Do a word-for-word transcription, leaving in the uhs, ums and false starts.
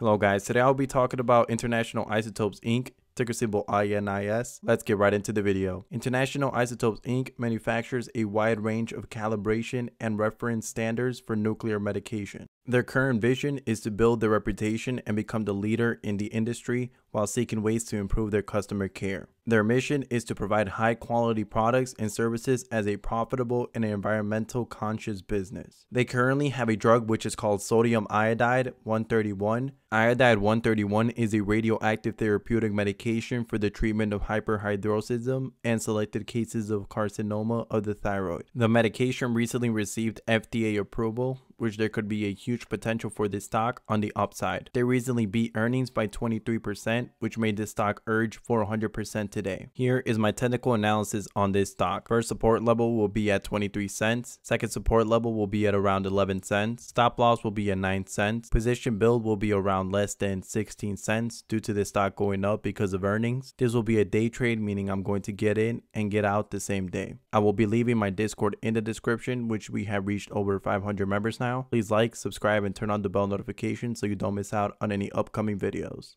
Hello guys, today I'll be talking about International Isotopes Incorporated, ticker symbol I N I S. Let's get right into the video. International Isotopes Incorporated manufactures a wide range of calibration and reference standards for nuclear medication. Their current vision is to build their reputation and become the leader in the industry while seeking ways to improve their customer care. Their mission is to provide high-quality products and services as a profitable and environmental conscious business. They currently have a drug which is called sodium iodide one thirty-one. Iodide one thirty-one is a radioactive therapeutic medication for the treatment of hyperhidrosis and selected cases of carcinoma of the thyroid. The medication recently received F D A approval, which there could be a huge potential for this stock on the upside. They recently beat earnings by twenty-three percent, which made this stock urge four hundred percent today. Here is my technical analysis on this stock. First support level will be at twenty-three cents. Second support level will be at around eleven cents. Stop loss will be at nine cents. Position build will be around less than sixteen cents due to the stock going up because of earnings. This will be a day trade, meaning I'm going to get in and get out the same day. I will be leaving my Discord in the description, which we have reached over five hundred members now. Please like, subscribe, and turn on the bell notification so you don't miss out on any upcoming videos.